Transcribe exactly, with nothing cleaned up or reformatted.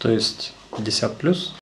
то есть пятьдесят плюс.